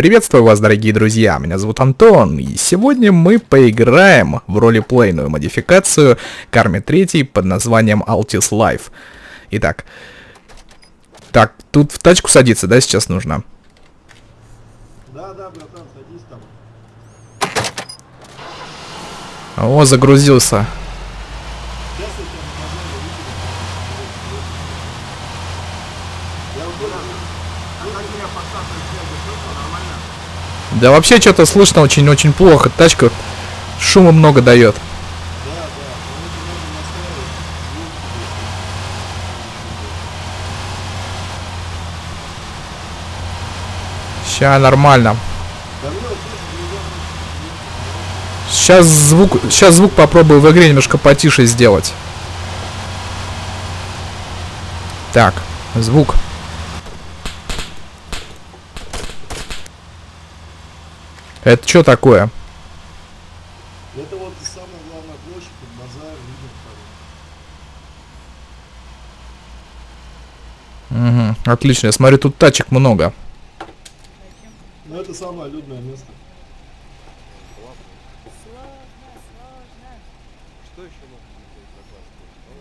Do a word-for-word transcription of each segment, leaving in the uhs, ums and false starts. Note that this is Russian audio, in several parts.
Приветствую вас, дорогие друзья, меня зовут Антон, и сегодня мы поиграем в ролеплейную модификацию к Арме три под названием Altis Life. Итак, так, тут в тачку садиться, да, сейчас нужно? Да, да, братан, садись там. О, загрузился. Да вообще что-то слышно очень-очень плохо, тачка шума много дает. Ща нормально. Сейчас звук, сейчас звук попробую в игре немножко потише сделать. Так, звук. Это что такое? Это вот самая главная площадь под базар виден. Угу, отлично. Я смотрю, тут тачек много. Ну это самое людное место.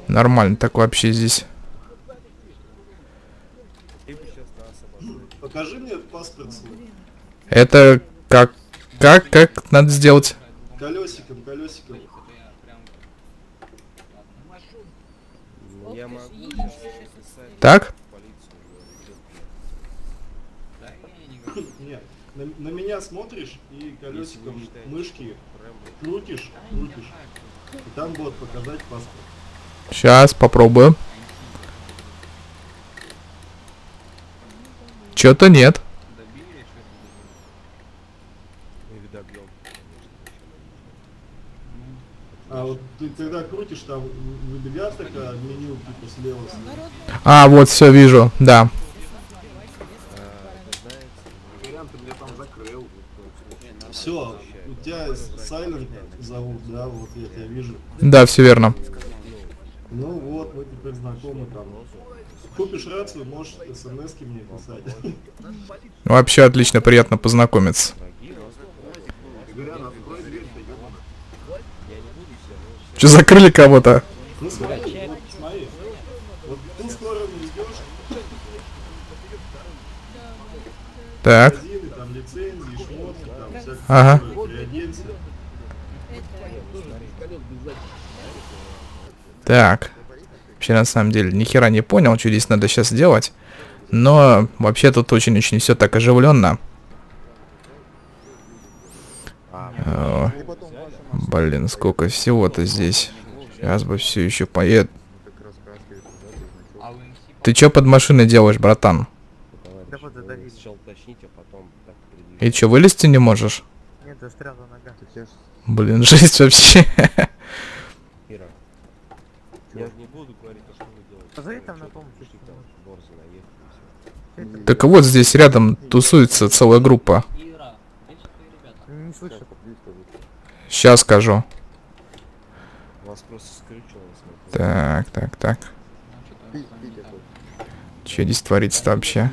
Нормально, так вообще здесь. Покажи мне паспорт свой. Это как? Как, как надо сделать? Колесиком, колесиком. Так? Нет, на, на меня смотришь и колесиком мышки крутишь, крутишь. И там будет показать паспорт. Сейчас попробую. Чё-то нет. А вот ты когда крутишь, там выбегает такая меню типа слева, слева. А, вот все вижу, да. Все, у тебя Silent зовут, да, вот я тебя вижу. Да, все верно. Ну вот, мы теперь знакомы там. Купишь рацию, можешь смс-ки мне писать. Вообще отлично, приятно познакомиться. Че, закрыли кого-то? Ну смотри, вот, смотри. Вот ты скоро не ждешь. Так. Магазины, там лицензии, шмотки, там всякие. Ага. Так. Вообще, на самом деле, нихера не понял, что здесь надо сейчас делать. Но вообще тут очень-очень все так оживленно. О, блин, сколько всего-то здесь. Сейчас бы все еще поед. Ты чё под машиной делаешь, братан? И чё, вылезти не можешь? Блин, жесть вообще. Так вот здесь рядом тусуется целая группа. Сейчас скажу. Так, так, так. Че здесь творится-то вообще?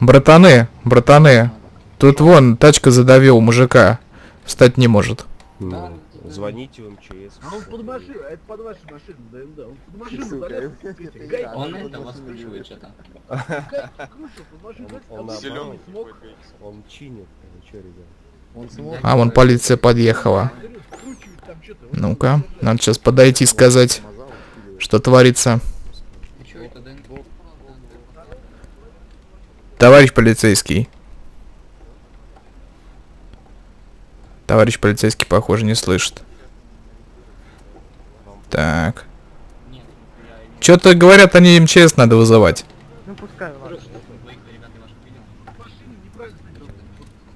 Братаны, братаны. Тут вон тачка задавила мужика. Встать не может. Ну, звоните в МЧС. А он под машину, это под вашу машину, да, да. Он под машину залез. Он это воскручивает что-то. Он чинит, че, ребят. А, вон полиция подъехала. Ну-ка, надо сейчас подойти и сказать, что творится. Товарищ полицейский. Товарищ полицейский, похоже, не слышит. Так. Чё-то говорят, они МЧС надо вызывать.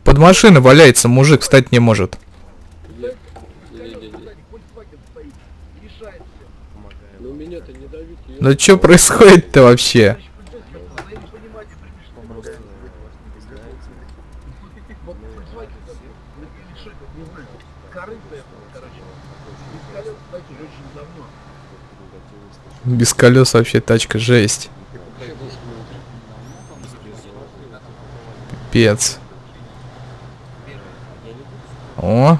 Под машиной валяется мужик, встать не может. Ну чё происходит-то вообще? Без колес вообще тачка жесть. Пипец. О.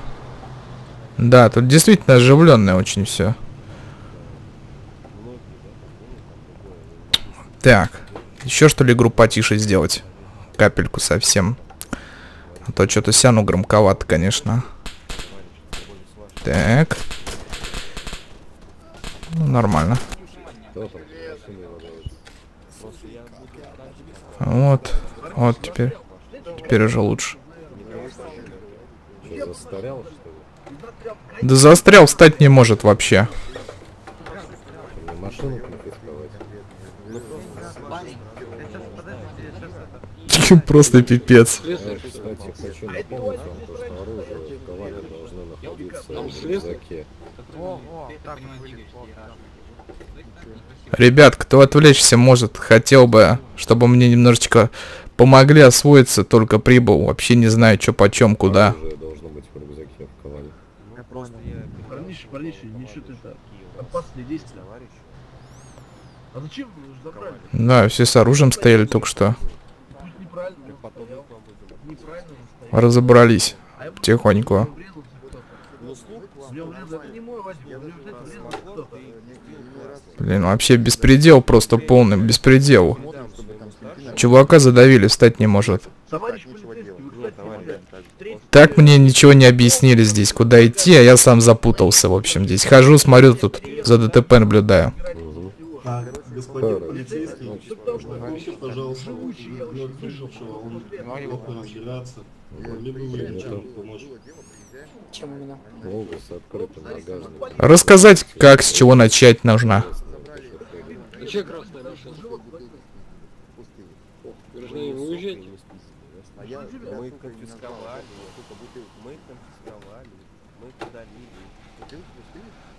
Да, тут действительно оживленное очень все. Так. Еще что ли игру потише сделать? Капельку совсем. А то что-то сяну громковато, конечно. Так. Ну, нормально. Вот. Вот теперь. Теперь уже лучше. Да застрял, встать не может вообще. Просто пипец. Ребят, кто отвлечься может, хотел бы, чтобы мне немножечко помогли освоиться, только прибыл. Вообще не знаю, что почем, куда. Да, все с оружием стояли только что. Разобрались потихоньку. Блин, вообще беспредел, просто полный беспредел. Чувака задавили, встать не может. Так мне ничего не объяснили здесь, куда идти, а я сам запутался, в общем. Здесь хожу, смотрю, тут за ДТП наблюдаю. Господин полицейский, напишите, пожалуйста, на отслышавшего, он плохо разбирается, не будет ничем помочь. Чем именно? Рассказать, как, с чего начать нужно.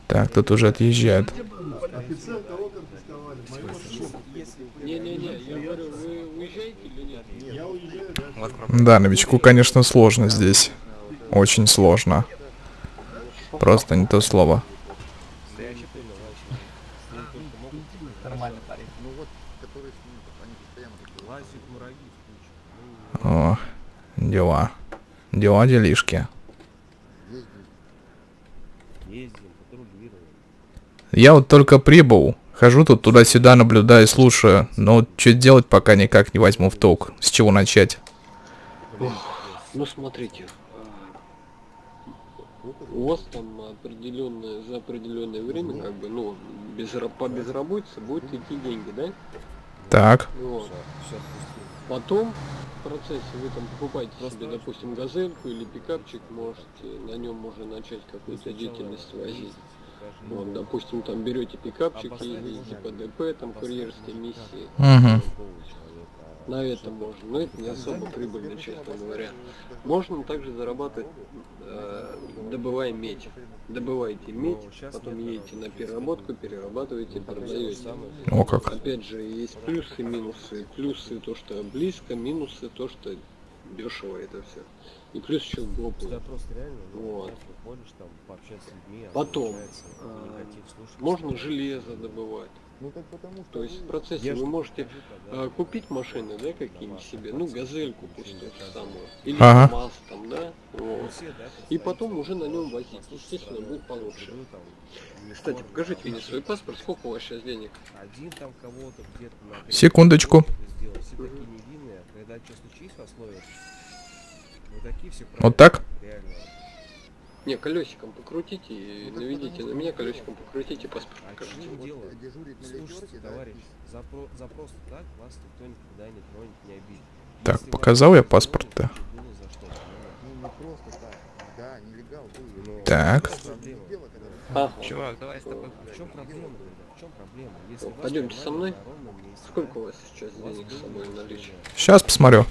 Так, тут уже отъезжают. Да, новичку, конечно, сложно здесь. Очень сложно. Просто не то слово. О, дела. Дела, делишки. Я вот только прибыл. Хожу тут туда-сюда, наблюдаю, слушаю. Но что делать, пока никак не возьму в толк. С чего начать? Ну, смотрите. У вас там определенное, за определенное время, как бы, ну, без, по безработице будут идти деньги, да? Так. Вот. Потом в процессе вы там покупаете себе, допустим, газельку или пикапчик, можете, на нем уже начать какую-то деятельность возить. Вот, допустим, там берете пикапчик, ездите по ДП, там курьерские миссии. Угу. На это можно, но это не особо прибыльно, честно говоря. Можно также зарабатывать, э, добывая медь. Добываете медь, потом едете на переработку, перерабатываете, продаете. О, как. Опять же, есть плюсы, минусы. Плюсы то, что близко, минусы то, что дешево это все. И плюс еще глупый. Вот. Потом, э, можно железо добывать. Ну, так потому, что то есть в процессе вы можете а, купить машины, да, какие-нибудь себе, ну, газельку пусть ту же самую, или ага. КамАЗ там, да, вот. И потом уже на нем возить, естественно, будет получше. Кстати, покажите мне свой паспорт, сколько у вас сейчас денег? Секундочку. Вот так? Не, колесиком покрутите, и наведите на меня, колесиком покрутите, паспорт покажите. Так, показал я паспорт-то. Так. Чувак, давай с тобой. В чем проблема? В чем проблема? Пойдемте со мной. Сколько у вас сейчас денег с собой в наличии? Сейчас посмотрю.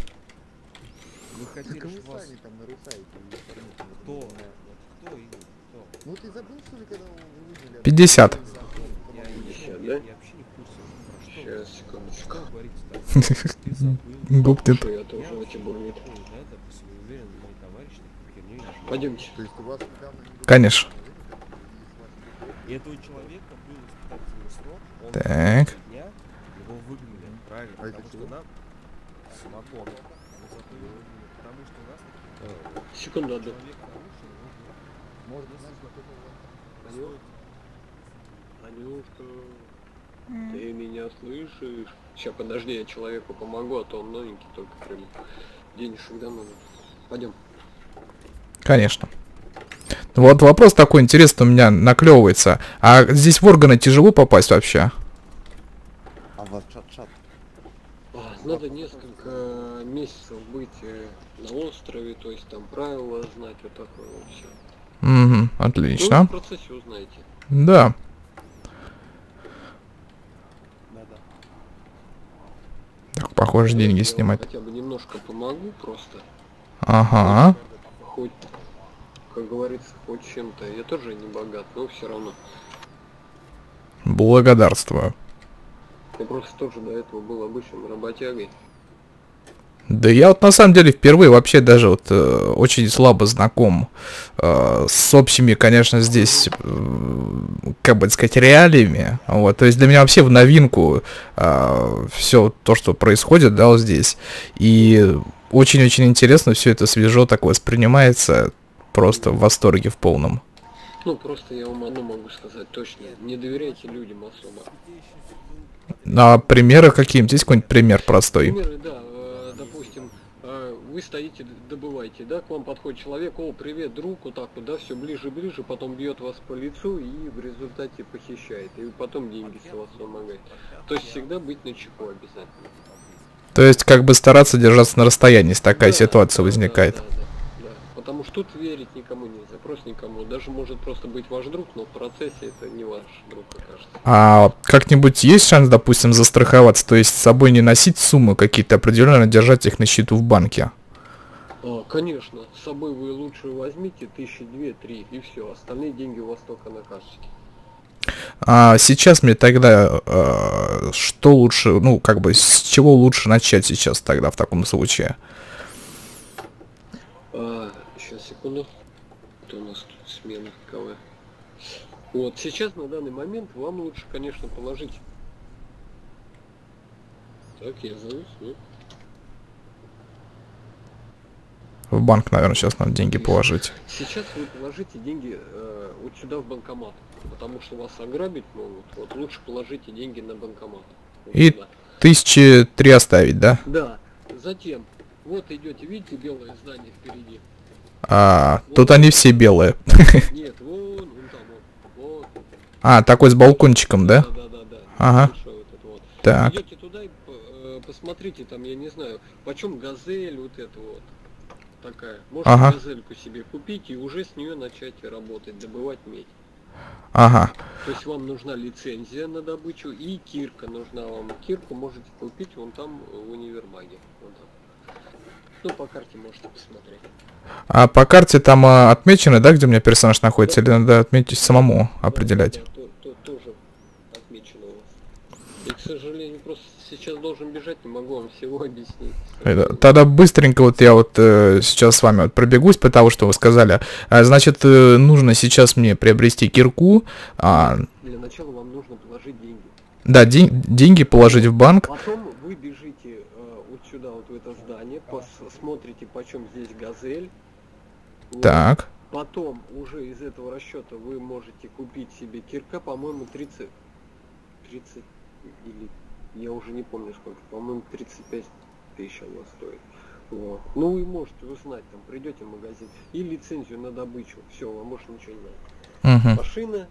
Вы хотели, чтобы вас... Кто? пятьдесят. Гуптит. Пойдемте. Конечно. Так. Секунду, одну. Может быть, Анюшка. Анюшка, mm. ты меня слышишь? Сейчас, подожди, я человеку помогу, а то он новенький, только прям денежек домой. Пойдем. Конечно. Вот вопрос такой интересный у меня наклевывается. А здесь в органы тяжело попасть вообще? А вот чат-чат. Надо несколько месяцев быть на острове, то есть там правила знать, вот такое вот все. Угу, отлично. Ну, в процессе узнаете. Да. Так, похоже, деньги снимать. Хотя бы немножко помогу просто. Ага. Хоть, как говорится, хоть чем-то. Я тоже не богат, но все равно. Благодарствую. Я просто тоже до этого был обычным работягой. Да я вот на самом деле впервые вообще даже вот э, очень слабо знаком э, с общими, конечно, здесь, э, как бы сказать, реалиями. Вот, то есть для меня вообще в новинку э, все то, что происходит, да, вот здесь. И очень-очень интересно, все это свежо так воспринимается, просто в восторге в полном. Ну, просто я вам одно могу сказать точно, не доверяйте людям особо. На примеры какие-нибудь? Есть какой-нибудь пример простой? Примеры, да. Допустим, вы стоите, добываете, да, к вам подходит человек, о, привет, друг, вот так вот, да, все ближе-ближе, потом бьет вас по лицу и в результате похищает, и потом деньги с вас вымогает. То есть всегда быть начеку обязательно. То есть как бы стараться держаться на расстоянии, если такая да, ситуация да, возникает. Да, да, да, да. Потому что тут верить никому нельзя, просто никому. Даже может просто быть ваш друг, но в процессе это не ваш друг, окажется. А как-нибудь есть шанс, допустим, застраховаться? То есть с собой не носить суммы какие-то определенно, держать их на счету в банке? А, конечно. С собой вы лучше возьмите тысячи две-три и все. Остальные деньги у вас только на карточке. А сейчас мне тогда э, что лучше, ну как бы с чего лучше начать сейчас тогда в таком случае? А, сейчас секунду. Это у нас тут смена кого. Вот сейчас на данный момент вам лучше, конечно, положить. Так, я зовусь, нет? В банк, наверное, сейчас надо деньги положить. Сейчас вы положите деньги э, вот сюда в банкомат, потому что вас ограбить могут. Вот лучше положите деньги на банкомат. Вот и сюда. Тысячи три оставить, да? Да. Затем, вот идете, видите белое здание впереди? А, вот. Тут они все белые. Нет, вон, вон там вот. Вот. А, такой с балкончиком, да? Да, да, да, да. Ага. Большой вот этот вот. Так. Идете туда и э, посмотрите, там, я не знаю, почем газель вот это вот. Такая. Можно ага. газельку себе купить и уже с нее начать работать, добывать медь. Ага. То есть вам нужна лицензия на добычу и кирка нужна вам. Кирку можете купить вон там в универмаге. Вон там. Ну, по карте можете посмотреть. А по карте там а, отмечено, да, где у меня персонаж находится? Да. Или надо отметить самому, да, определять? Да, да, то, то, тоже отмечено у вас. И, к сожалению, просто... Сейчас должен бежать, не могу вам всего объяснить. Это, тогда быстренько вот я вот э, сейчас с вами вот пробегусь, потому что вы сказали. А, значит, э, нужно сейчас мне приобрести кирку. А... Для начала вам нужно положить деньги. Да, день, деньги положить в банк. Потом вы бежите э, вот сюда, вот в это здание, посмотрите, почем здесь газель. Вот. Так. Потом уже из этого расчета вы можете купить себе кирка, по-моему, тридцать, тридцать или... Я уже не помню сколько, по-моему, тридцать пять тысяч она стоит. Вот. Ну вы можете узнать, там придете в магазин и лицензию на добычу. Все, вам больше ничего не надо. Угу. Машина,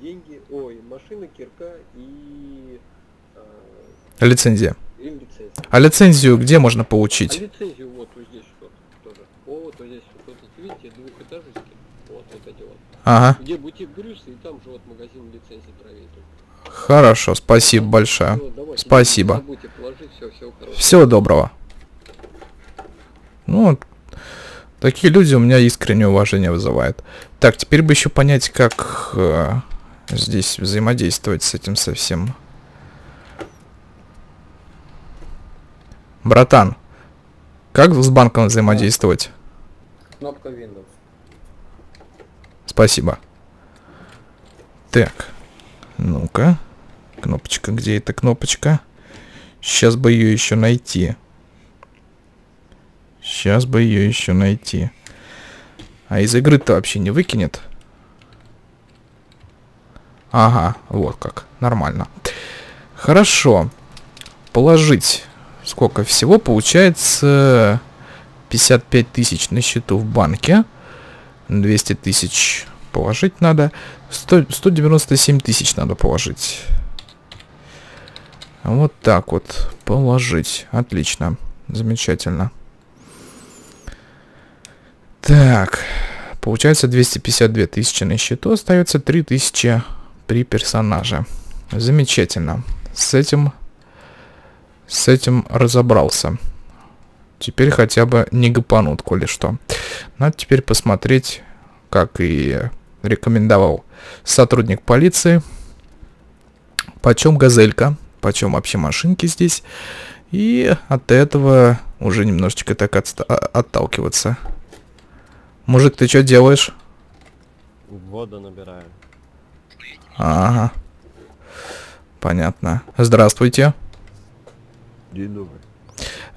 деньги, ой, машина, кирка и... Э, лицензия. И лицензия. А лицензию где можно получить? А лицензию вот, вот здесь вот тоже. О, вот, вот здесь вот, вот видите, двухэтажечки. Вот, вот эти вот. Ага. Где бутик Брюса, и там же вот магазин лицензии проверит. Хорошо, спасибо большое. Давайте, спасибо. Положить, все, всего, всего доброго. Ну, такие люди у меня искреннее уважение вызывают. Так, теперь бы еще понять, как э, здесь взаимодействовать с этим совсем. Братан, как с банком взаимодействовать? Кнопка Windows. Спасибо. Так. Ну-ка, кнопочка, где эта кнопочка? Сейчас бы ее еще найти. Сейчас бы ее еще найти. А из игры-то вообще не выкинет? Ага, вот как. Нормально. Хорошо. Положить. Сколько всего? Получается пятьдесят пять тысяч на счету в банке. двести тысяч положить надо. сто, сто девяносто семь тысяч надо положить. Вот так вот. Положить. Отлично. Замечательно. Так. Получается двести пятьдесят две тысячи на счету. Остается три тысячи при персонаже. Замечательно. С этим... С этим разобрался. Теперь хотя бы не гапанут, коли что. Надо теперь посмотреть, как и рекомендовал сотрудник полиции, почем газелька, почем вообще машинки здесь. И от этого уже немножечко так отста- отталкиваться. Мужик, ты что делаешь? Воду набираю. Ага. Понятно. Здравствуйте.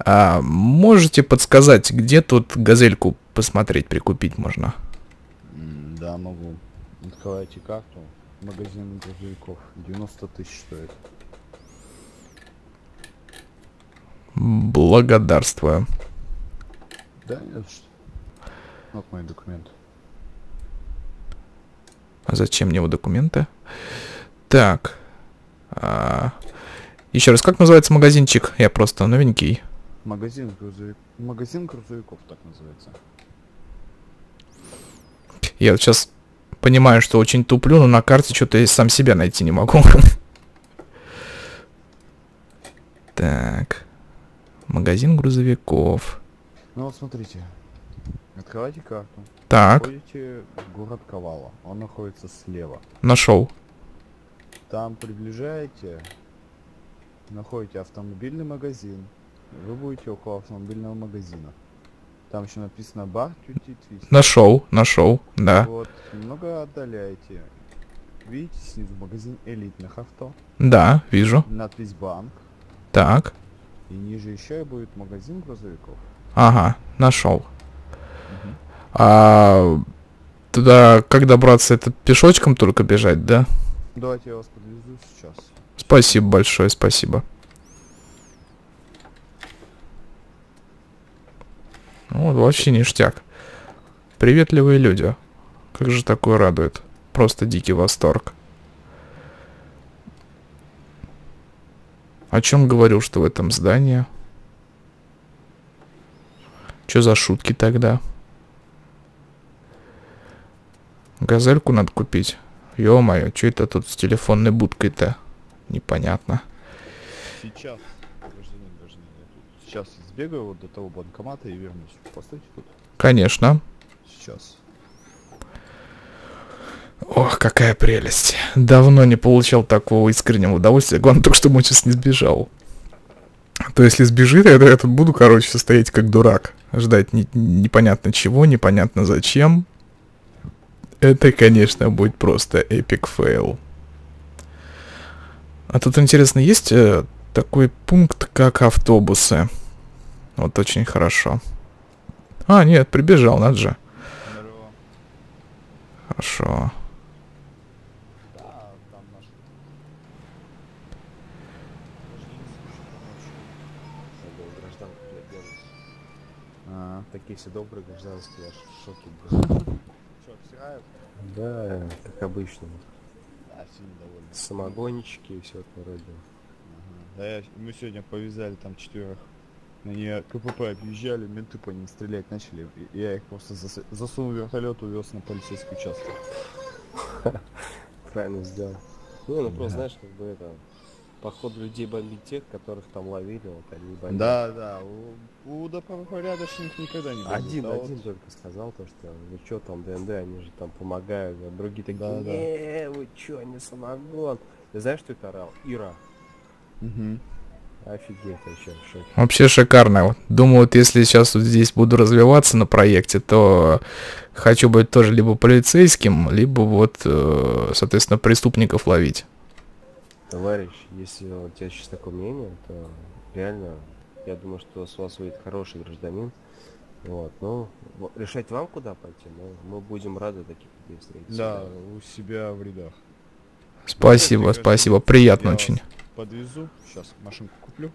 А, можете подсказать, где тут газельку посмотреть, прикупить можно? Да, могу. Открывайте карту. Магазин газельков. девяносто тысяч стоит. Благодарствую. Да, нет. Вот мои документы. А зачем мне его документы? Так. А... Еще раз, как называется магазинчик? Я просто новенький. Магазин, грузовик... Магазин грузовиков так называется. Я сейчас понимаю, что очень туплю, но на карте что-то я сам себя найти не могу. Так. Магазин грузовиков. Ну вот смотрите. Открывайте карту. Так. Входите в город Ковало. Он находится слева. Нашел. Там приближаете... Находите автомобильный магазин. Вы будете около автомобильного магазина. Там еще написано бар чуть-чуть. Нашел, нашел, да. Вот, немного отдаляете. Видите снизу магазин элитных авто? Да, вижу. Надпись банк. Так. И ниже еще будет магазин грузовиков. Ага, нашел. Угу. А туда как добраться? Это пешочком только бежать, да? Давайте я вас подвезу сейчас. Спасибо большое, спасибо. Ну, вообще ништяк. Приветливые люди. Как же такое радует. Просто дикий восторг. О чем говорил, что в этом здании? Че за шутки тогда? Газельку надо купить. Ё-моё, что это тут с телефонной будкой-то? Непонятно. Сейчас, гражданин, гражданин, я тут. Сейчас сбегаю вот до того банкомата и вернусь. Поставьте тут. Конечно. Сейчас. Ох, какая прелесть. Давно не получал такого искреннего удовольствия. Главное только, чтобы он сейчас не сбежал. То если сбежит, я, я тут буду, короче, стоять как дурак. Ждать не, непонятно чего, непонятно зачем. Это, конечно, будет просто эпик фейл. А тут, интересно, есть э, такой пункт, как автобусы? Вот очень хорошо. А, нет, прибежал, надо же. Здорово. Хорошо. Да, там наш... а, такие все добрые гражданские, я в шоке был. Что, обсирают? Да, как обычно. Самогонщики и все это вроде. Ага. Да, я, мы сегодня повязали там четверых. На нее КПП объезжали, менты по ним стрелять начали. И я их просто зас... засунул в вертолет, увез на полицейский участок. Правильно сделал. Ну, ну просто, знаешь, как бы это... Поход людей бомбить тех, которых там ловили, вот они бомбили. Да, да, у, у порядочных никогда не бомбили. Один, да, один вот... только сказал то, что ну чё там ДНД, они же там помогают, а другие такие, да, не, да. Вы чё, не самогон. Ты знаешь, что это орал? Ира. Угу. Офигеть, вообще в шоке. Вообще шикарно. Вот. Думаю, вот если сейчас вот здесь буду развиваться на проекте, то хочу быть тоже либо полицейским, либо вот, соответственно, преступников ловить. Товарищ, если у тебя сейчас такое мнение, то реально, я думаю, что с вас выйдет хороший гражданин. Вот, ну, решать вам, куда пойти, но мы будем рады таких людей встретить. Да, у себя в рядах. Спасибо, спасибо. Приятно очень. Подвезу. Сейчас машинку куплю.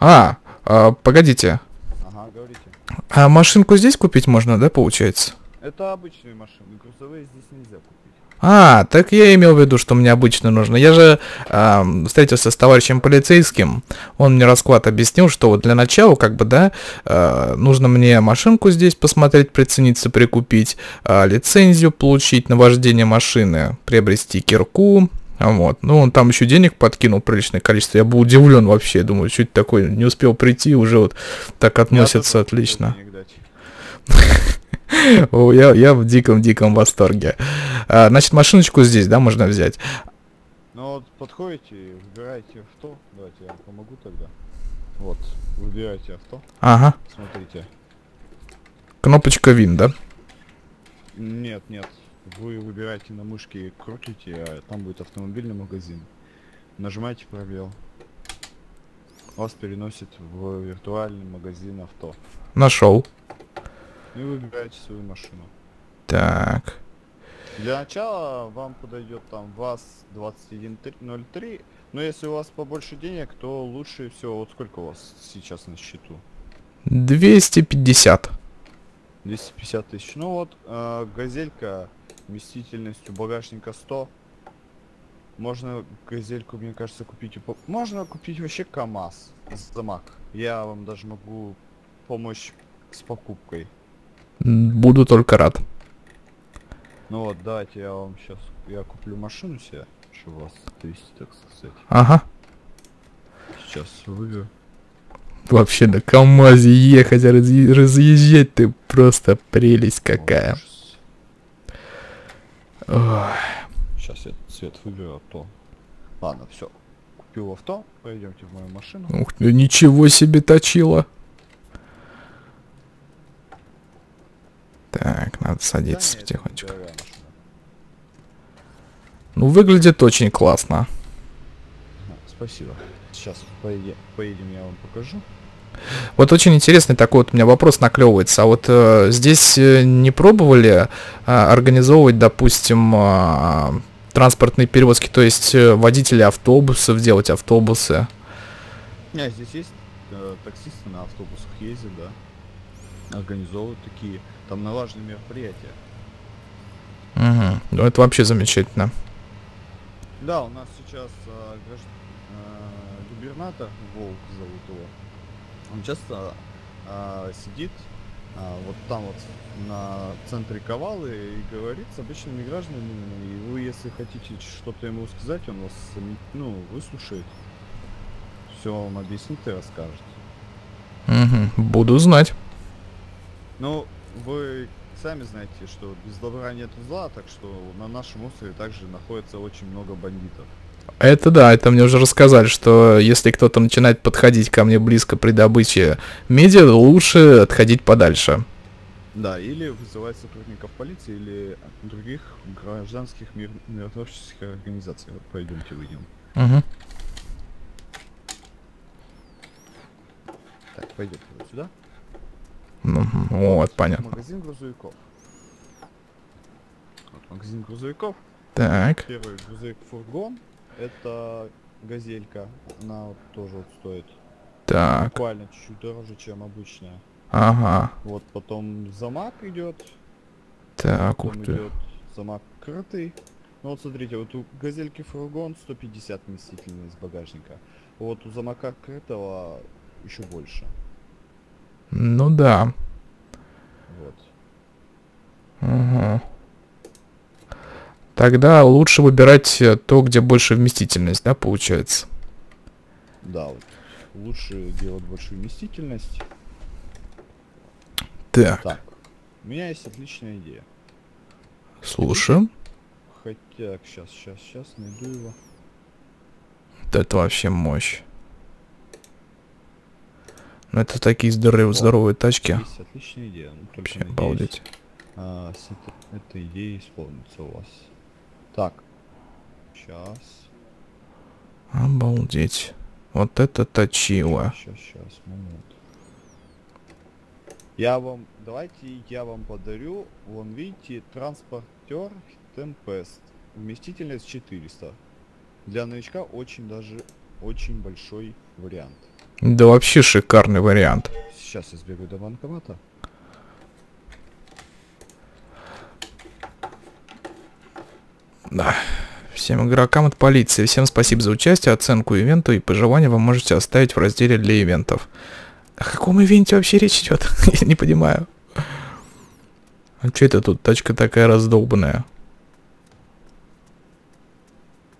А, а погодите. Ага, говорите. А машинку здесь купить можно, да, получается? Это обычные машины, грузовые здесь нельзя купить. А, так я имел в виду, что мне обычно нужно. Я же э, встретился с товарищем полицейским. Он мне расклад объяснил, что вот для начала, как бы, да, э, нужно мне машинку здесь посмотреть, прицениться, прикупить, э, лицензию получить на вождение машины, приобрести кирку. Вот. Ну, он там еще денег подкинул приличное количество. Я был удивлен вообще. Думаю, что это такое, не успел прийти, уже вот так относятся отлично. Я, я в диком-диком восторге. А, значит, машиночку здесь, да, можно взять? Ну, вот подходите, выбираете авто. Давайте я помогу тогда. Вот, выбираете авто. Ага. Смотрите. Кнопочка Win, да? Нет, нет. Вы выбираете на мышке, крутите, а там будет автомобильный магазин. Нажимаете пробел. Вас переносит в виртуальный магазин авто. Нашел. И выбираете свою машину. Так. Для начала вам подойдет там ВАЗ двадцать один ноль три. Но если у вас побольше денег, то лучше всего. Вот сколько у вас сейчас на счету? двести пятьдесят. двести пятьдесят тысяч. Ну вот, э, газелька вместительностью багажника сто. Можно газельку, мне кажется, купить. Можно купить вообще КамАЗ. Замак. Я вам даже могу помочь с покупкой. Буду только рад. Ну вот, давайте я вам сейчас... Я куплю машину себе, чтобы вас отвезти, так сказать. Ага. Сейчас выберу. Вообще на КамАЗе ехать, а разъезжать ты просто прелесть какая. Ой. Сейчас я цвет выберу авто. Ладно, все. Купил авто, пойдемте в мою машину. Ух ты, ничего себе точила. Так, надо садиться да, потихонечку. Ну, выглядит очень классно. Спасибо. Сейчас поедем, поедем, я вам покажу. Вот очень интересный такой вот у меня вопрос наклевывается. А вот э, здесь не пробовали э, организовывать, допустим, э, транспортные перевозки, то есть э, водители автобусов, делать автобусы? Нет, здесь есть э, таксисты на автобусах ездят, да. Организовывают такие там налаженные мероприятия. Угу. Ну это вообще замечательно. Да, у нас сейчас э, гражд... э, губернатор, Волк зовут его. Он часто э, сидит э, вот там вот на центре Ковалы и говорит с обычными гражданами. И вы, если хотите что-то ему сказать, он вас, ну, выслушает. Все вам объяснит и расскажет. Угу. Буду знать. Ну, вы сами знаете, что без добра нет зла, так что на нашем острове также находится очень много бандитов. Это да, это мне уже рассказали, что если кто-то начинает подходить ко мне близко при добыче меди, лучше отходить подальше. Да, или вызывать сотрудников полиции или других гражданских мир... миротворческих организаций. Вот, пойдемте выйдем. Угу. Так, пойдемте вот сюда. Ну, вот, понятно. Магазин грузовиков. Вот, магазин грузовиков. Так. Первый грузовик фургон. Это газелька. Она вот тоже вот стоит. Так. Буквально чуть-чуть дороже, чем обычная. Ага. Вот потом замак идет. Так, ух ты. Идет замак крытый. Ну вот смотрите, вот у газельки фургон сто пятьдесят вместительность багажника. Вот у замака крытого еще больше. Ну да. Вот. Угу. Тогда лучше выбирать то, где больше вместительность, да, получается? Да, вот. Лучше делать больше вместительность. Так. так. У меня есть отличная идея. Слушаем. Хотя, сейчас, сейчас, сейчас найду его. Вот это вообще мощь. Ну это такие здоровые, здоровые тачки. Есть отличная идея. Ну, вообще, надеюсь, обалдеть. А, с это, эта идея исполнится у вас. Так. Сейчас. Обалдеть. Вот это точило. Сейчас, сейчас, момент. Я вам, давайте я вам подарю, вон видите, транспорт шестер Tempest. Вместительность четыреста. Для новичка очень даже очень большой вариант. Да вообще шикарный вариант. Сейчас я сбегаю до банкомата. Да. Всем игрокам от полиции. Всем спасибо за участие, оценку ивента и пожелания вы можете оставить в разделе для ивентов. О каком ивенте вообще речь идет? Я не понимаю. А что это тут? Тачка такая раздолбанная.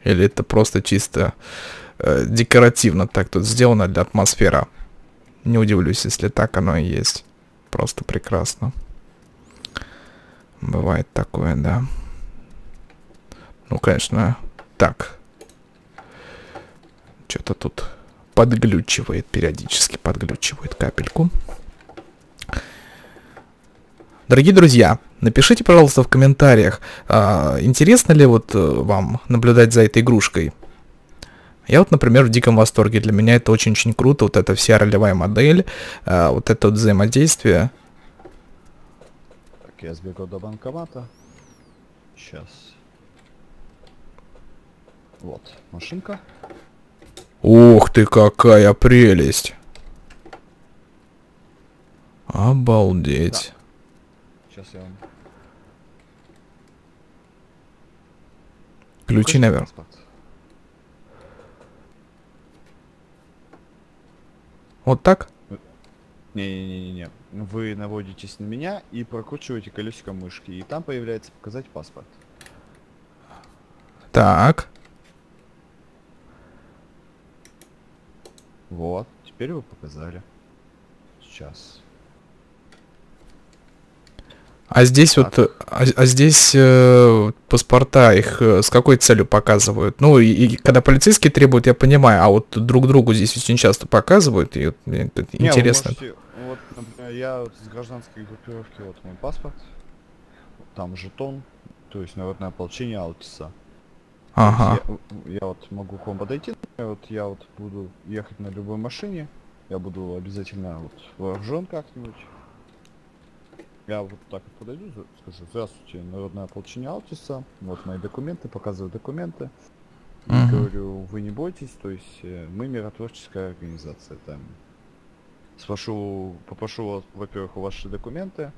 Или это просто чисто э, декоративно так тут сделано для атмосферы? Не удивлюсь, если так оно и есть. Просто прекрасно. Бывает такое, да. Ну, конечно, так. Что-то тут подглючивает, периодически подглючивает капельку. Дорогие друзья, напишите, пожалуйста, в комментариях, а, интересно ли вот вам наблюдать за этой игрушкой. Я вот, например, в диком восторге. Для меня это очень-очень круто. Вот эта вся ролевая модель, а, вот это вот взаимодействие. Так, я сбегал до банкомата. Сейчас. Вот, машинка. Ух ты, какая прелесть. Обалдеть. Да. Сейчас я вам... Ключи наверх. Вот так? Не-не-не-не. Вы наводитесь на меня и прокручиваете колесико мышки. И там появляется показать паспорт. Так. Вот, теперь вы показали. Сейчас. А здесь так. вот, а, а здесь э, паспорта их э, с какой целью показывают? Ну, и, и когда полицейские требуют, я понимаю, а вот друг другу здесь очень часто показывают, и вот, это Не, интересно. Можете, вот, например, я с гражданской группировки, вот мой паспорт, там жетон, то есть народное ополчение Алтиса. Ага. Я, я вот могу к вам подойти, вот я вот буду ехать на любой машине, я буду обязательно вот вооружен как-нибудь. Я вот так вот подойду, скажу: здравствуйте, народное ополчение Алтиса, вот мои документы, показываю документы. Uh-huh. И говорю, вы не бойтесь, то есть мы миротворческая организация. Там спрошу, попрошу вас, во-первых, ваши документы.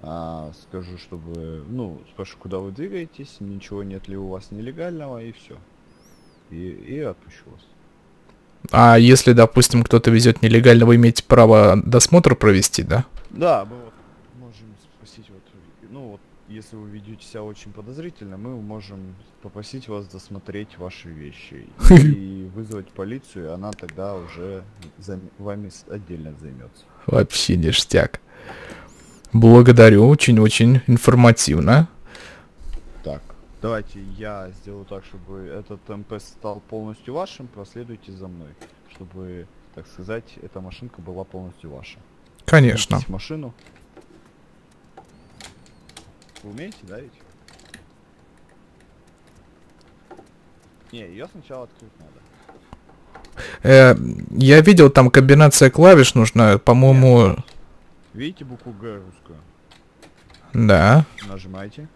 А, скажу, чтобы, ну, спрошу, куда вы двигаетесь, ничего нет ли у вас нелегального, и все. И, и отпущу вас. А если, допустим, кто-то везет нелегально, вы имеете право досмотр провести, да? Да, мы вот можем спросить, вот, ну вот, если вы ведете себя очень подозрительно, мы можем попросить вас досмотреть ваши вещи и вызвать полицию, она тогда уже вами отдельно займется. Вообще ништяк. Благодарю, очень-очень информативно. Так, давайте я сделаю так, чтобы этот Tempest стал полностью вашим, проследуйте за мной, чтобы, так сказать, эта машинка была полностью ваша. Конечно. Идите в машину. Вы умеете давить? Не, ее сначала открыть надо. Э, я видел, там комбинация клавиш нужна, по-моему... Видите букву Г русскую? Да. Нажимаете.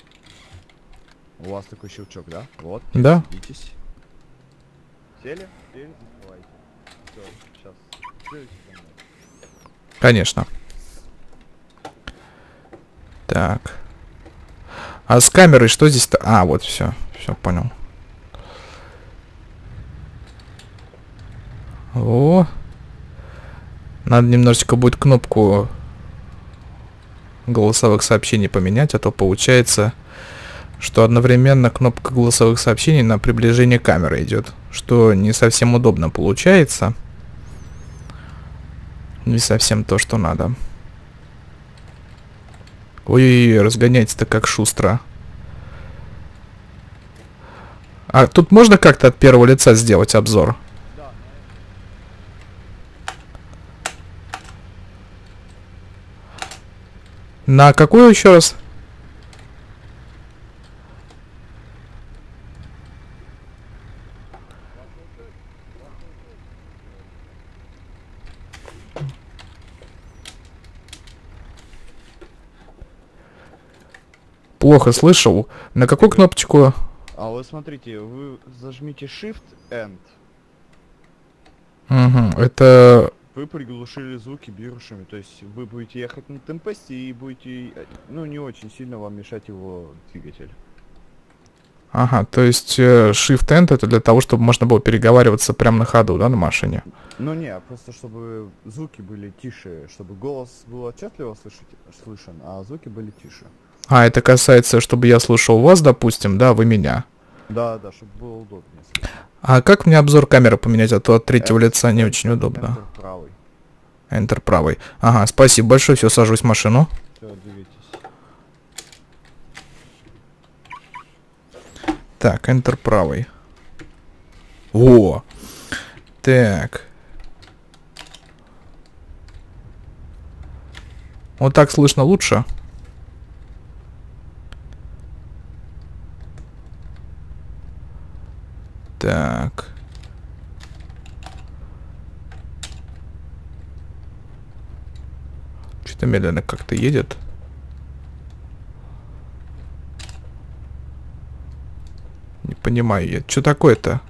У вас такой щелчок, да? Вот. Да. Садитесь. Сели? Сели, закрывайте. Все, сейчас. Сидите за мной. Конечно. Так. А с камерой что здесь-то? А, вот все. Все, понял. О. Надо немножечко будет кнопку... голосовых сообщений поменять, а то получается, что одновременно кнопка голосовых сообщений на приближение камеры идет, что не совсем удобно получается, не совсем то, что надо. Ой-ой-ой, разгоняется-то как шустро. А тут можно как-то от первого лица сделать обзор? На какую еще раз? Плохо слышал. На какую кнопочку? А вот смотрите, вы зажмите шифт энд. Угу, это... Вы приглушили звуки берушами, то есть вы будете ехать на темпесте и будете... Ну, не очень сильно вам мешать его двигатель. Ага, то есть шифт энд это для того, чтобы можно было переговариваться прямо на ходу, да, на машине? Ну не, просто чтобы звуки были тише, чтобы голос был отчетливо слышать, слышен, а звуки были тише. А, это касается, чтобы я слушал вас, допустим, да, вы меня? Да, да, чтобы было удобнее. А как мне обзор камеры поменять, а то от третьего Enter, лица не очень удобно. Enter правый. Enter правый. Ага, спасибо большое, все, сажусь в машину. Все, двигайтесь. Так, Enter правый. О! Так. Вот так слышно лучше? Так. Что-то медленно как-то едет. Не понимаю я. Что такое-то?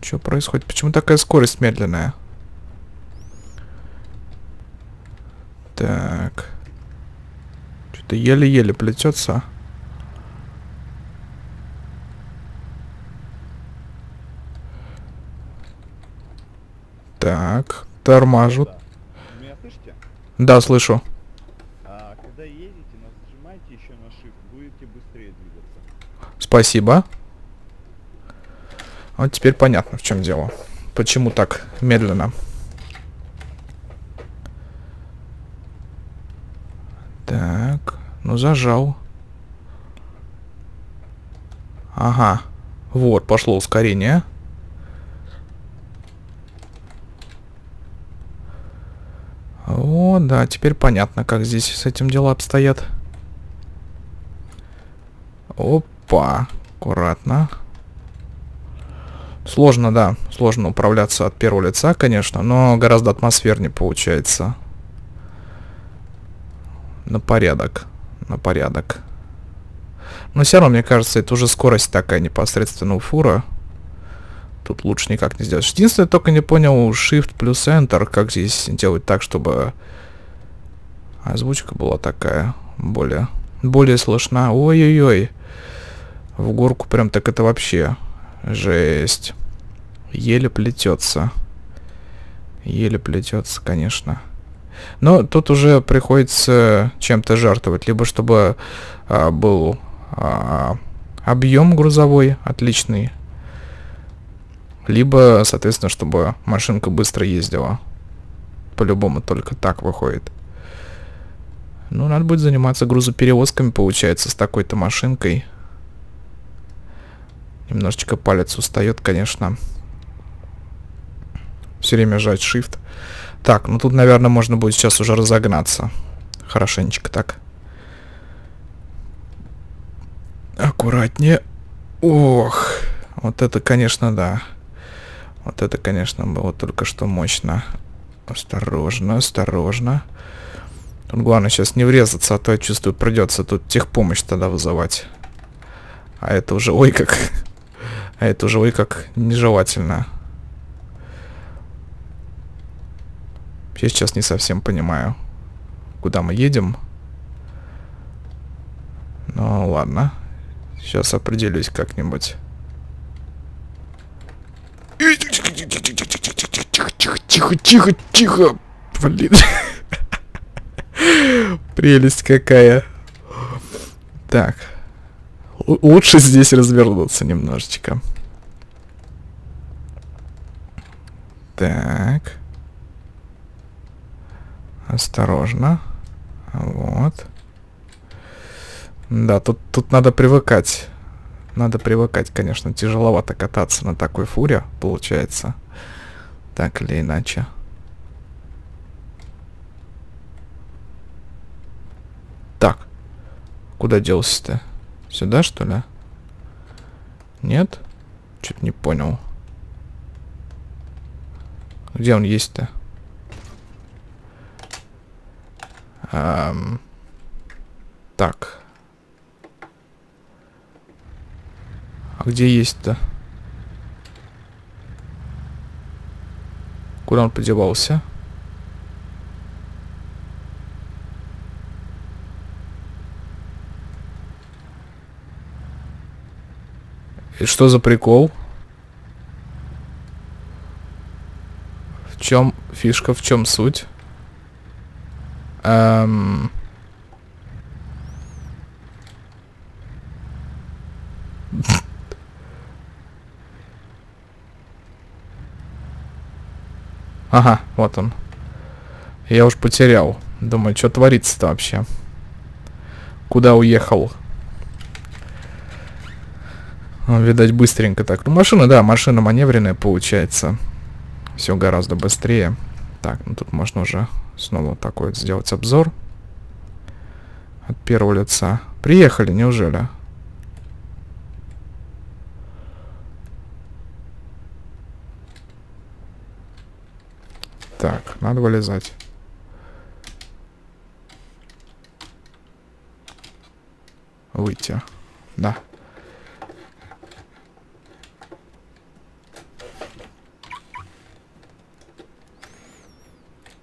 Что происходит? Почему такая скорость медленная? Так. Еле-еле плетется. Так, торможу. Меня слышите? Да, слышу. А, когда едете, нажимайте еще на shift, будете быстрее двигаться. Спасибо. Вот теперь понятно, в чем дело. Почему так медленно? Так. Ну, зажал. Ага. Вот, пошло ускорение. О, да, теперь понятно, как здесь с этим дела обстоят. Опа. Аккуратно. Сложно, да. Сложно управляться от первого лица, конечно, но гораздо атмосфернее получается. На порядок. На порядок. Но все равно, мне кажется, это уже скорость такая непосредственно у фура. Тут лучше никак не сделать. Единственное, только не понял, shift плюс enter, как здесь делать так, чтобы озвучка была такая, более, более слышна. Ой-ой-ой. В горку прям так это вообще жесть. Еле плетется. Еле плетется, конечно. Но тут уже приходится чем-то жертвовать. Либо чтобы а, был а, объем грузовой отличный. Либо, соответственно, чтобы машинка быстро ездила. По-любому только так выходит. Ну, надо будет заниматься грузоперевозками, получается, с такой-то машинкой. Немножечко палец устает, конечно. Все время жать shift. Так, ну тут, наверное, можно будет сейчас уже разогнаться. Хорошенечко так. Аккуратнее. Ох, вот это, конечно, да. Вот это, конечно, было только что мощно. Осторожно, осторожно. Тут главное сейчас не врезаться, а то, я чувствую, придется тут техпомощь тогда вызывать. А это уже, ой, как... А это уже, ой, как нежелательно. Я сейчас не совсем понимаю, куда мы едем. Ну ладно. Сейчас определюсь как-нибудь. Тихо-тихо-тихо-тихо-тихо. Блин. Прелесть какая. Так. Лучше здесь развернуться немножечко. Так. Осторожно. Вот. Да, тут, тут надо привыкать. Надо привыкать, конечно. Тяжеловато кататься на такой фуре, получается. Так или иначе. Так. Куда делся-то? Сюда, что ли? Нет? Чуть не понял. Где он есть-то? Эм, так. А где есть-то? Куда он подевался? И что за прикол? В чем фишка, в чем суть? Эм... Ага, вот он. Я уж потерял. Думаю, что творится-то вообще? Куда уехал? Видать, быстренько так. Ну, машина, да, машина маневренная получается. Все гораздо быстрее. Так, ну тут можно уже снова такой вот сделать обзор. От первого лица. Приехали, неужели? Так, надо вылезать. Выйти. Да.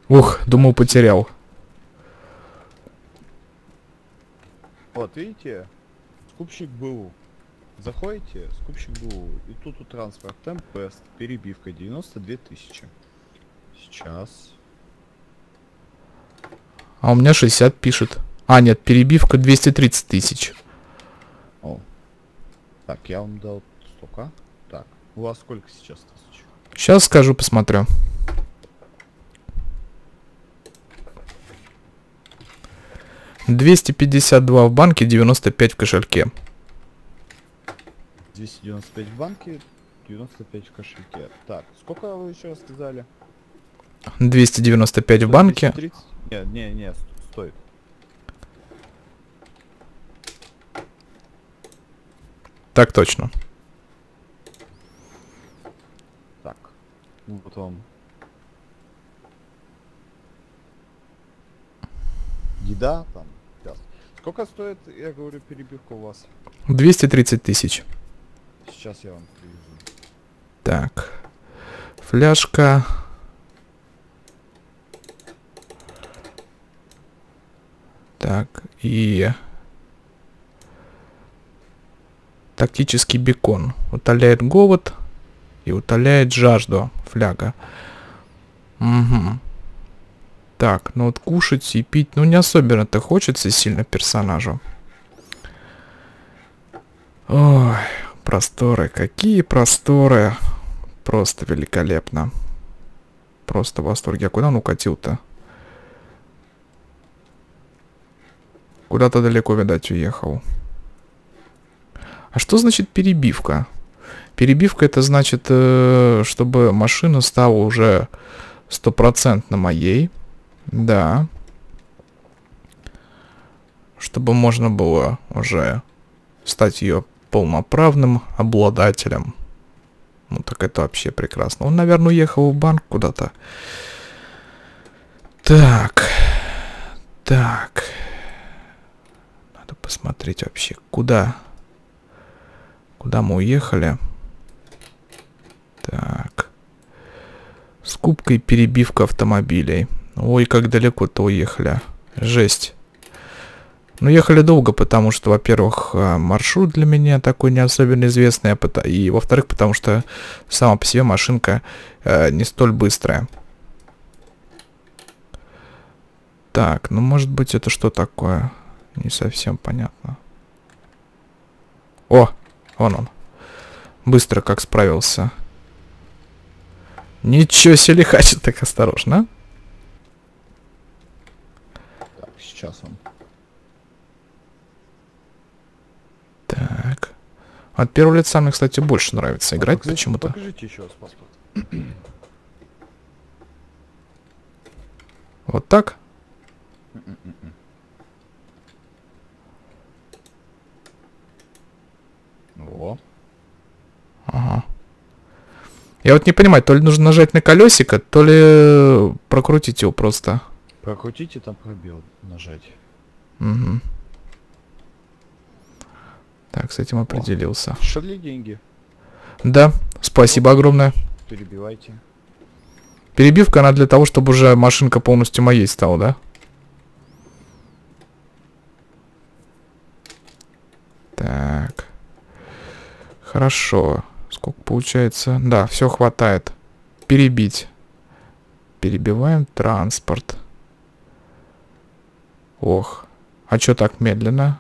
Ух, думал, потерял. Вот, видите? Скупщик БУ. Заходите, скупщик БУ. И тут у транспорт Tempest. Перебивка девяносто две тысячи. Сейчас. А у меня шестьдесят пишет. А, нет, перебивка двести тридцать тысяч. О. Так, я вам дал столько. Так, у вас сколько сейчас тысяч? Сейчас скажу, посмотрю. двести пятьдесят два в банке, девяносто пять в кошельке. двести девяносто пять в банке, девяносто пять в кошельке. Так, сколько вы еще раз сказали? двести девяносто пять в банке. двести тридцать? Нет, не, не, стоит. Так точно. Так, ну потом. Еда там. Сколько стоит, я говорю, перебивка у вас? двести тридцать тысяч. Сейчас я вам привезу. Так. Фляжка. Так, и... Тактический бекон. Утоляет голод и утоляет жажду. Фляга. Угу. Так, ну вот кушать и пить, ну не особенно-то хочется сильно персонажу. Ой, просторы, какие просторы. Просто великолепно. Просто в восторге. А куда он укатил-то? Куда-то далеко, видать, уехал. А что значит перебивка? Перебивка это значит, чтобы машина стала уже стопроцентно моей. Да. Чтобы можно было уже стать ее полноправным обладателем. Ну так это вообще прекрасно. Он, наверное, уехал в банк куда-то. Так. Так. Надо посмотреть вообще, куда. Куда мы уехали. Так. Скупка и перебивка автомобилей. Ой, как далеко-то уехали. Жесть. Ну, ехали долго, потому что, во-первых, маршрут для меня такой не особенно известный. И, во-вторых, потому что сама по себе машинка э, не столь быстрая. Так, ну, может быть, это что такое? Не совсем понятно. О, вон он. Быстро как справился. Ничего себе лихачит, так осторожно. Сейчас он. Так. От первого лица мне, кстати, больше нравится играть почему-то. Покажите еще раз паспорт. Вот так? Во. Ага. Я вот не понимаю, то ли нужно нажать на колесико, то ли прокрутить его просто. Прокрутите, там пробел нажать. Угу. Так, с этим определился. О, шли деньги. Да, спасибо огромное. Перебивайте. Перебивка, она для того, чтобы уже машинка полностью моей стала, да? Так. Хорошо. Сколько получается? Да, все хватает. Перебить. Перебиваем транспорт. Ох. А чё так медленно?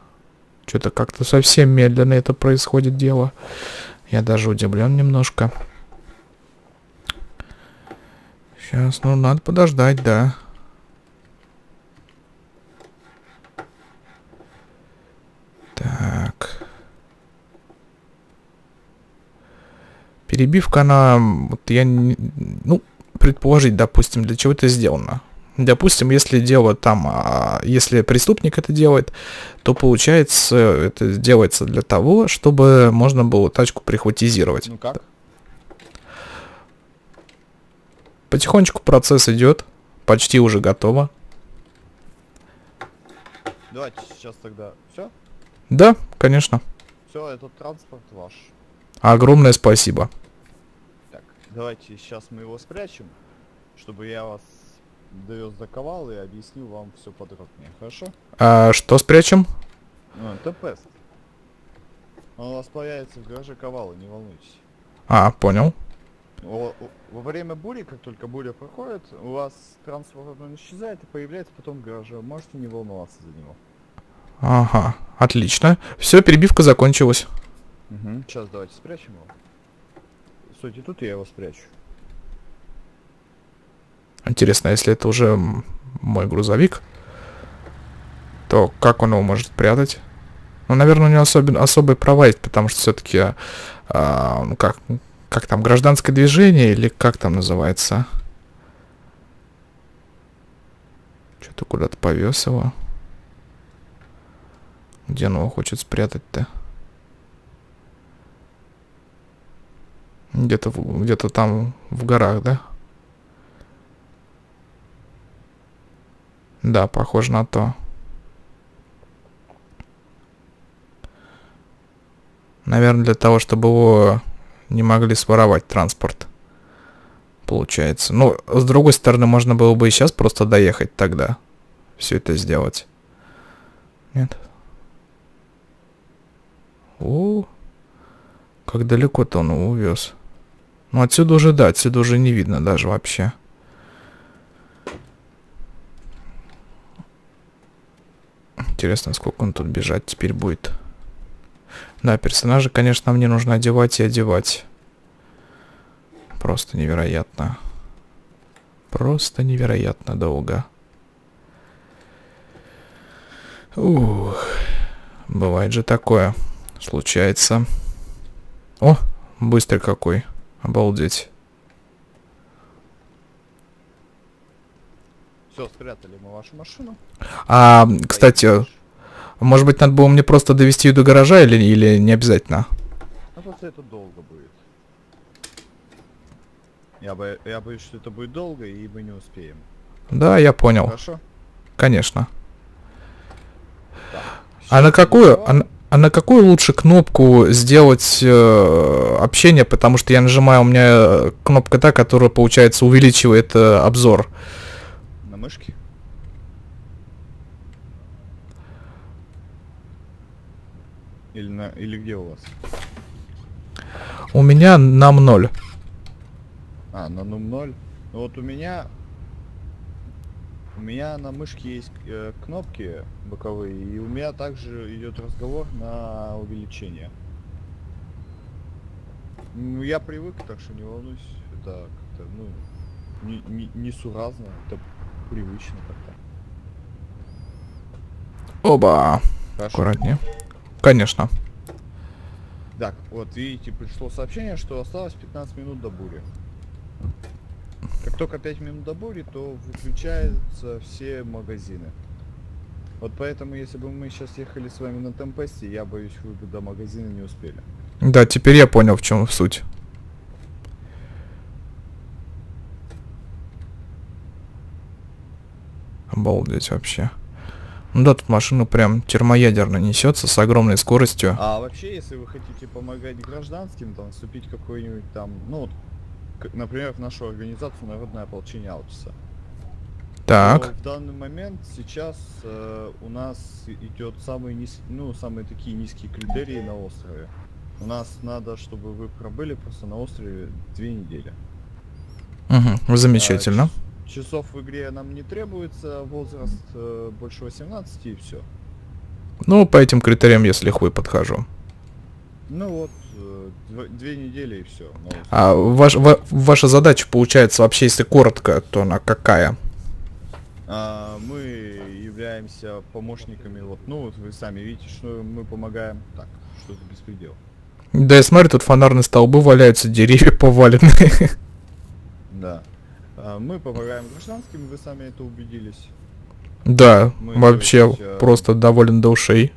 Что-то как-то совсем медленно это происходит дело. Я даже удивлен немножко. Сейчас, ну, надо подождать, да. Так. Перебивка, она... Вот я... Не, ну, предположить, допустим, для чего это сделано. Допустим, если дело там, а если преступник это делает, то получается, это делается для того, чтобы можно было тачку прихватизировать. Ну как? Потихонечку процесс идет, почти уже готово. Давайте сейчас тогда все? Да, конечно. Все, этот транспорт ваш. Огромное спасибо. Так, давайте сейчас мы его спрячем, чтобы я вас... довез до Ковала и объясню вам все подробнее, хорошо? А что спрячем? А, Темпест. Он у вас появится в гараже Ковала, не волнуйтесь. А, понял. Во, во время бури, как только буря проходит, у вас транспорт исчезает и появляется потом в гараже. Можете не волноваться за него. Ага, отлично. Все, перебивка закончилась. Угу. Сейчас давайте спрячем его. Стойте тут, я его спрячу. Интересно, если это уже мой грузовик, то как он его может прятать? Ну, наверное, у него особен, особый права есть, потому что все-таки, а, ну, как, как там, гражданское движение или как там называется? Что-то куда-то повез его. Где он его хочет спрятать-то? Где-то где-то там в горах, да? Да, похоже на то. Наверное, для того, чтобы его не могли своровать транспорт. Получается. Ну, с другой стороны, можно было бы и сейчас просто доехать тогда. Все это сделать. Нет. О, как далеко-то он его увез. Ну, отсюда уже, да, отсюда уже не видно даже вообще. Интересно, сколько он тут бежать теперь будет. Да, персонажа, конечно, мне нужно одевать и одевать. Просто невероятно. Просто невероятно долго. Ух. Бывает же такое. Случается. О, быстрый какой. Обалдеть. Спрятали мы вашу машину. А, кстати, может быть, надо было мне просто довести ее до гаража или, или не обязательно? А просто это долго будет. Я, бо... я боюсь, что это будет долго, и мы не успеем. Да, я понял. Хорошо? Конечно. Так, а на какую... А, а на какую лучше кнопку сделать э, общение? Потому что я нажимаю, у меня кнопка та, которая, получается, увеличивает э, обзор. Мышки. Или, на, или где у вас? У меня нам ноль. А, на нум ноль. Ну вот у меня... У меня на мышке есть э, кнопки боковые, и у меня также идет разговор на увеличение. Ну, я привык, так что не волнуюсь. Это как-то, ну, не, не, несуразно. Это привычно как-то. Оба. Хорошо. Аккуратнее. Конечно. Так, вот видите, пришло сообщение, что осталось пятнадцать минут до бури. Как только пять минут до бури, то выключаются все магазины. Вот поэтому, если бы мы сейчас ехали с вами на Темпесте, я боюсь, вы бы до магазина не успели. Да, теперь я понял, в чем суть. Обалдеть вообще. Ну да, тут машина прям термоядерно несется с огромной скоростью. А вообще, если вы хотите помогать гражданским, там, вступить в какую-нибудь там, ну, вот, например, в нашу организацию Народное ополчение Алтиса. Так. В данный момент сейчас э, у нас идет самые низ... ну, самые такие низкие критерии на острове. У нас надо, чтобы вы пробыли просто на острове две недели. Угу, замечательно. А, часов в игре нам не требуется, возраст э, больше восемнадцати и все. Ну, по этим критериям я с лихвой подхожу. Ну вот, э, две недели и все. А ваш, ва ваша задача получается вообще, если коротко, то она какая? Мы являемся помощниками, вот, ну вот вы сами видите, что мы помогаем. Так, что это беспредел. Да я смотрю, тут фонарные столбы валяются, деревья повалены. Да. Мы помогаем гражданским, вы сами это убедились. Да, мы, вообще то есть, просто доволен до ушей.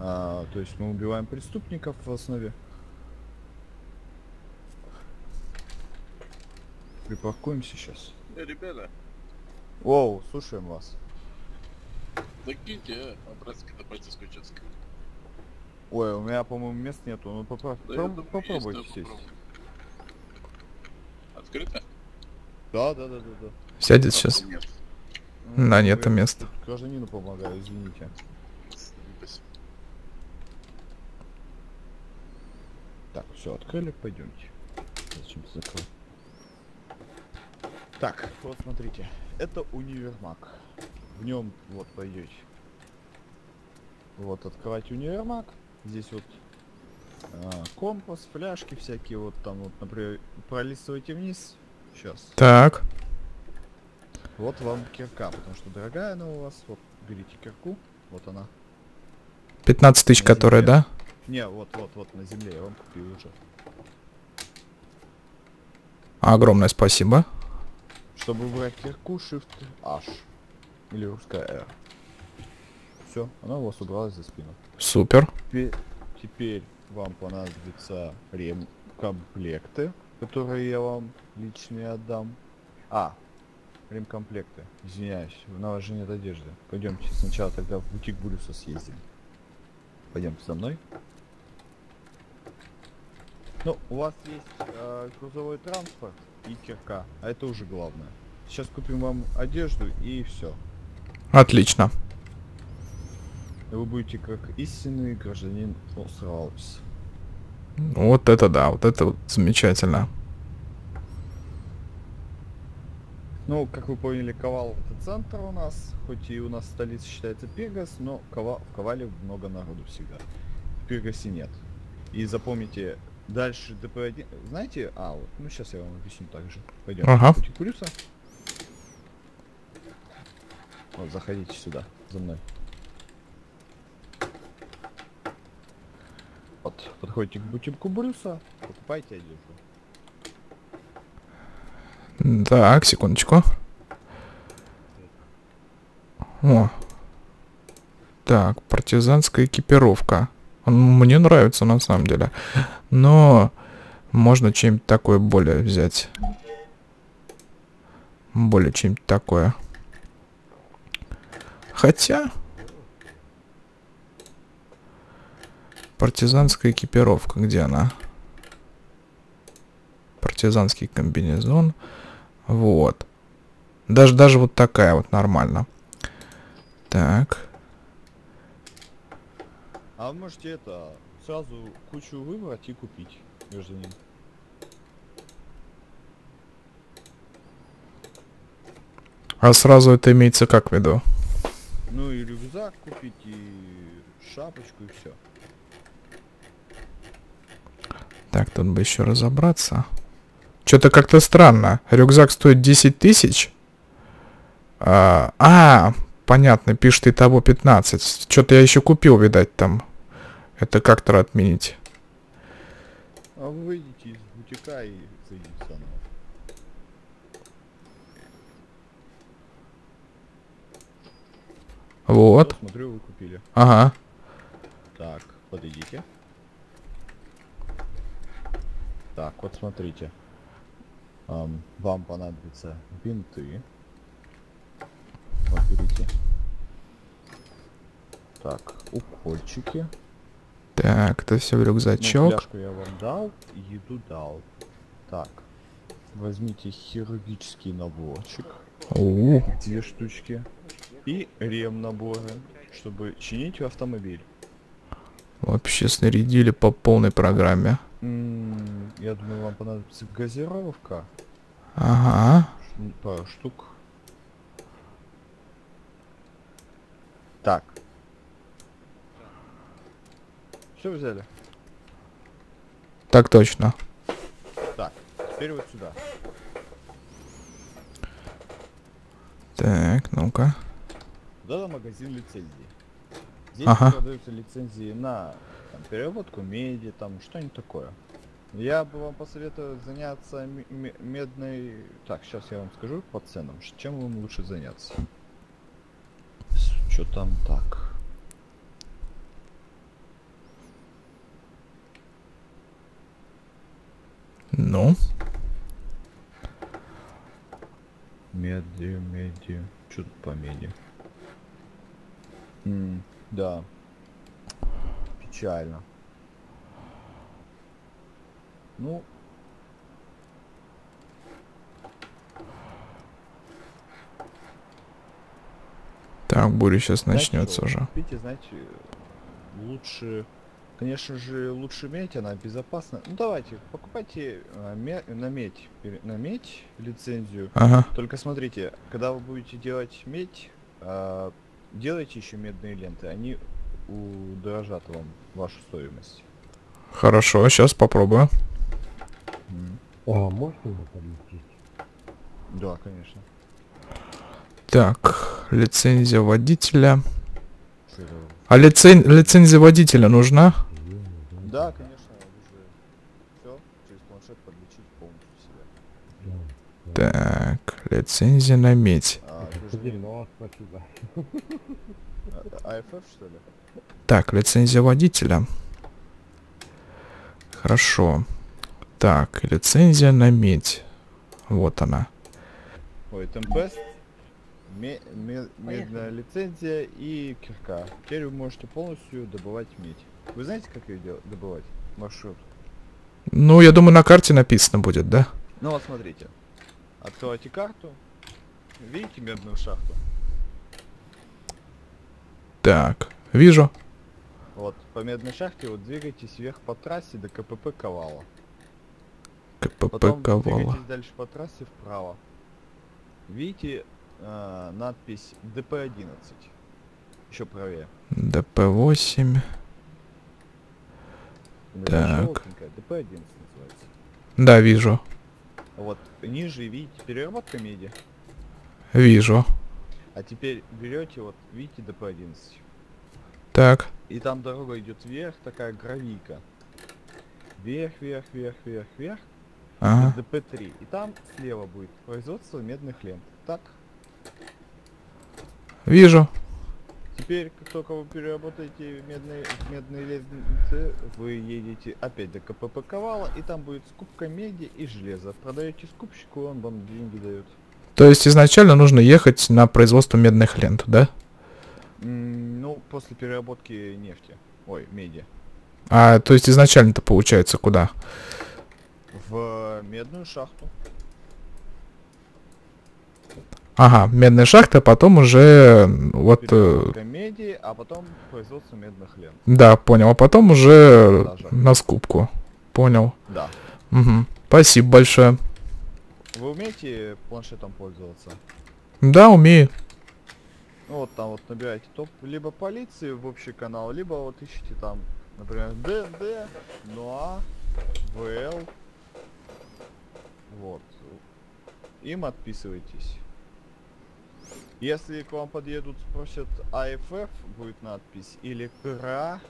А, то есть мы убиваем преступников в основе. Припаркуемся сейчас. Да, ребята. Воу, слушаем вас. Закиньте, а, образцы до полицейского участка. Ой, у меня, по-моему, мест нету, ну попро... да, Про... попробуйте есть, сесть. Открыто? Да, да, да, да, да. Сядет сейчас. Нет. На, нет, это место. Гражданину помогаю, извините. Спасибо. Так, все, открыли, пойдемте. Зачем-то закрыл. Так, вот смотрите. Это универмаг. В нем вот пойдете. Вот открывать универмаг. Здесь вот а, компас, фляжки всякие. Вот там вот, например, пролистывайте вниз. Сейчас. Так. Вот вам кирка, потому что дорогая она у вас. Вот, берите кирку. Вот она. пятнадцать тысяч, которая, да? Не, вот, вот, вот на земле я вам купил уже. Огромное спасибо. Чтобы выбрать кирку, шифт аш или русская R. Все, она у вас убралась за спину. Супер. Теперь, теперь вам понадобятся ремкомплекты, которые я вам личные отдам. А, ремкомплекты, извиняюсь, на вас же нет одежды. Пойдемте сначала тогда в бутик Булюса съездим. Пойдемте со мной. Ну, у вас есть э, грузовой транспорт и кирка, а это уже главное. Сейчас купим вам одежду и все. Отлично. Вы будете как истинный гражданин острова Алтис. Вот это да, вот это вот замечательно. Ну, как вы поняли, Ковало — это центр у нас, хоть и у нас столица считается Пегас, но Кова... в Ковале много народу всегда. В Пегасе нет. И запомните. Дальше дэ пэ один, знаете, а, вот, ну сейчас я вам объясню также. Пойдем. Ага. Вот, заходите сюда, за мной. Вот, подходите к бутику Брюса, покупайте одежду. Так, секундочку. О. Так, партизанская экипировка. Мне нравится на самом деле. Но можно чем-нибудь такое более взять. Более чем-нибудь такое. Хотя... Партизанская экипировка. Где она? Партизанский комбинезон. Вот. Даже, даже вот такая вот нормально. Так. А вы можете это, сразу кучу выбрать и купить, гражданин. А сразу это имеется как в виду? Ну и рюкзак купить, и шапочку, и все. Так, тут бы еще разобраться. Что-то как-то странно. Рюкзак стоит десять тысяч. А, а, понятно, пишет и того пятнадцать. Что-то я еще купил, видать, там. Это как-то отменить. А вы выйдите из бутика и зайдите заново. Вот. Я смотрю, вы купили. Ага. Так, подойдите. Так, вот смотрите. Вам понадобятся бинты. вот, берите. Так, укольчики. Так, это все в рюкзачок. Фляжку я вам дал, еду дал. Так, возьмите хирургический наборчик. О-о-о. Две штучки. И рем наборы, чтобы чинить автомобиль. Вообще снарядили по полной программе. М-м, я думаю, вам понадобится газировка. Ага. Ш- пару штук. Так. Все взяли. Так точно. Так, теперь вот сюда. Так, ну-ка. Да, магазин лицензии. Здесь ага. продаются лицензии на там, переводку меди, там что-нибудь такое. Я бы вам посоветую заняться медной... Так, сейчас я вам скажу по ценам, чем вам лучше заняться. Что там так? Ну? Меди, меди, что тут по меди? М-м, да. Печально. Ну. Так, буря сейчас начнется уже. Купите, знаете, лучше... Конечно же, лучше медь, она безопасна. Ну давайте, покупайте э, ме, на медь, на медь лицензию. Ага. Только смотрите, когда вы будете делать медь, э, делайте еще медные ленты, они удорожат вам вашу стоимость. Хорошо, сейчас попробую. Mm. О, можно его подвести? Да, конечно. Так, лицензия водителя. А лицен... лицензия водителя нужна? Да, конечно, уже все, через планшет подлечить полностью себя. Так, лицензия на медь. А, АФФ, что ли? Так, лицензия водителя. Хорошо. Так, лицензия на медь. Вот она. Ой, Tempest. Мед, мед, медная лицензия и кирка. Теперь вы можете полностью добывать медь. Вы знаете, как ее добывать? Маршрут. Ну, я думаю, на карте написано будет, да? Ну вот смотрите. Открывайте карту. Видите медную шахту? Так, вижу. Вот, по медной шахте вот двигайтесь вверх по трассе до КПП Ковало. КПП Потом Ковало. Двигайтесь дальше по трассе вправо. Видите? Uh, надпись ДП одиннадцать. Еще правее. ДП восемь. Так. ДП одиннадцать называется. Да, вижу. Вот ниже видите переработка меди. Вижу. А теперь берете, вот видите ДП одиннадцать. Так. И там дорога идет вверх, такая гравийка. Вверх, вверх, вверх, вверх, вверх. Ага. ДП три. И там слева будет производство медных лент. Так. Вижу. Теперь, как только вы переработаете медные, медные лестницы, вы едете опять до КПП Ковало, и там будет скупка меди и железа. Продаете скупщику, он вам деньги дает. То есть изначально нужно ехать на производство медных лент, да? М-м, ну, после переработки нефти. Ой, меди. А, то есть изначально-то получается куда? В медную шахту. Ага, медная шахта, потом уже вот... Меди, а потом производство медных лент. Да, понял. А потом уже продажа. На скупку. Понял. Да. Угу. Спасибо большое. Вы умеете планшетом пользоваться? Да, умею. Ну, вот там вот набираете топ, либо полиции в общий канал, либо вот ищите там, например, ДНД, НОА, ВЛ. Вот. Им отписывайтесь. Если к вам подъедут, спросят АФФ, будет надпись, или КРА,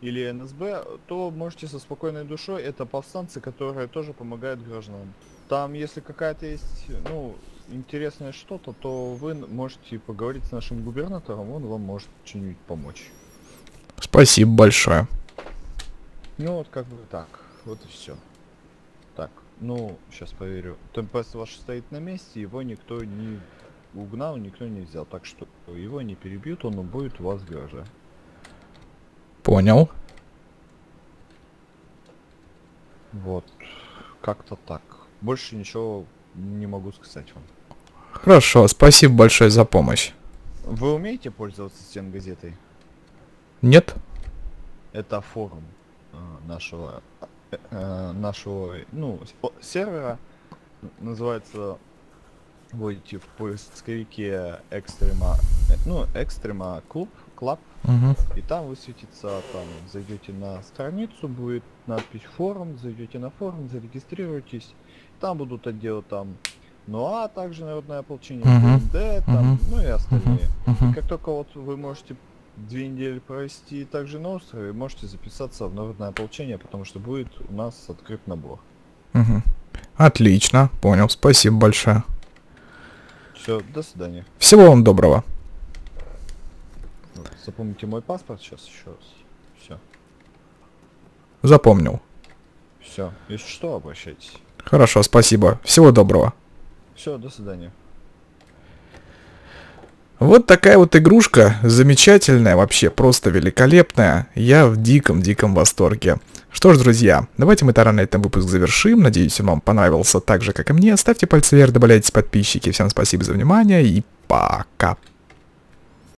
или НСБ, то можете со спокойной душой, это повстанцы, которые тоже помогают гражданам. Там, если какая-то есть, ну, интересное что-то, то вы можете поговорить с нашим губернатором, он вам может что-нибудь помочь. Спасибо большое. Ну, вот как бы так, вот и все. Так, ну, сейчас проверю. Темпест ваш стоит на месте, его никто не... угнал, никто не взял. Так что его не перебьют, он будет у вас в гараже. Понял. Вот. Как-то так. Больше ничего не могу сказать вам. Хорошо, спасибо большое за помощь. Вы умеете пользоваться стенгазетой? Нет. Это форум нашего, нашего ну, сервера. Называется, вводите в поисковике Экстрима, ну, Экстрима Клуб, Клаб. Угу. И там высветится, там, зайдете на страницу, будет надпись форум, зайдете на форум, зарегистрируйтесь. Там будут отделы там, ну а также народное ополчение, ДНД, там, ну и остальные. Как только вот вы можете две недели провести также на острове, можете записаться в народное ополчение, потому что будет у нас открыт набор. Угу. Отлично, понял, спасибо большое. Все, до свидания. Всего вам доброго. Запомните мой паспорт сейчас еще раз. Все. Запомнил. Все, если что, обращайтесь. Хорошо, спасибо. Всего доброго. Все, до свидания. Вот такая вот игрушка, замечательная вообще, просто великолепная. Я в диком-диком восторге. Что ж, друзья, давайте мы тогда на этом выпуск завершим. Надеюсь, он вам понравился так же, как и мне. Ставьте пальцы вверх, добавляйтесь подписчики. Всем спасибо за внимание и пока.